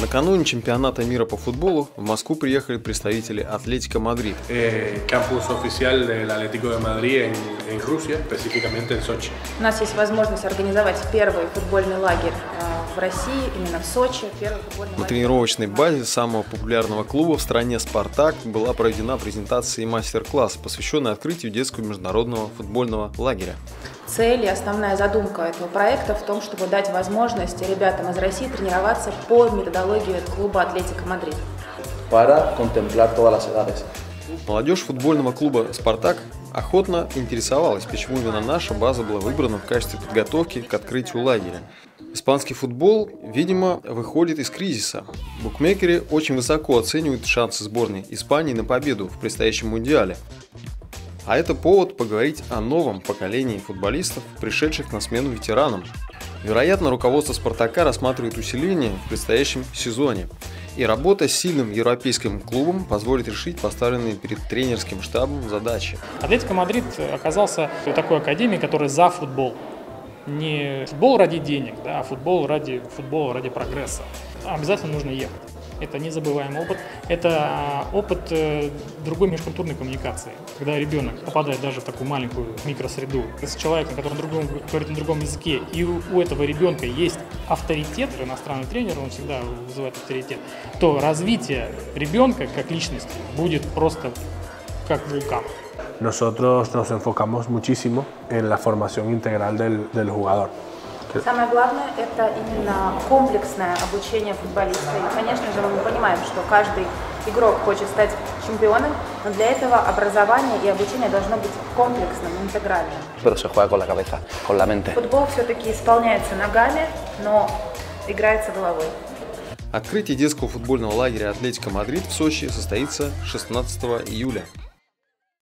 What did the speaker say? Накануне чемпионата мира по футболу в Москву приехали представители Атлетико Мадрид. Кампус официальный Атлетико Мадрид в России, специфически в Сочи. У нас есть возможность организовать первый футбольный лагерь в России, именно в Сочи. На тренировочной базе самого популярного клуба в стране «Спартак» была проведена презентация и мастер-класс, посвященный открытию детского международного футбольного лагеря. Цель и основная задумка этого проекта в том, чтобы дать возможность ребятам из России тренироваться по методологии клуба «Атлетико Мадрид». Молодежь футбольного клуба «Спартак» охотно интересовалась, почему именно наша база была выбрана в качестве подготовки к открытию лагеря. Испанский футбол, видимо, выходит из кризиса. Букмекеры очень высоко оценивают шансы сборной Испании на победу в предстоящем Мундиале. А это повод поговорить о новом поколении футболистов, пришедших на смену ветеранам. Вероятно, руководство «Спартака» рассматривает усиление в предстоящем сезоне. И работа с сильным европейским клубом позволит решить поставленные перед тренерским штабом задачи. «Атлетико Мадрид» оказался такой академией, которая за футбол. Не футбол ради денег, да, а футбол ради прогресса. Обязательно нужно ехать. Это незабываемый опыт. Это опыт другой межкультурной коммуникации. Когда ребенок попадает даже в такую маленькую микросреду с человеком, который говорит на другом языке, и у этого ребенка есть авторитет, иностранный тренер, он всегда вызывает авторитет, то развитие ребенка как личности будет просто как вулкан. Nosotros nos enfocamos muchísimo en la formación integral del jugador. Самое главное – это именно комплексное обучение футболиста. И, конечно же, мы понимаем, что каждый игрок хочет стать чемпионом, но для этого образование и обучение должно быть комплексным, интегральным. Футбол все-таки исполняется ногами, но играется головой. Открытие детского футбольного лагеря «Атлетико Мадрид» в Сочи состоится 16 июля.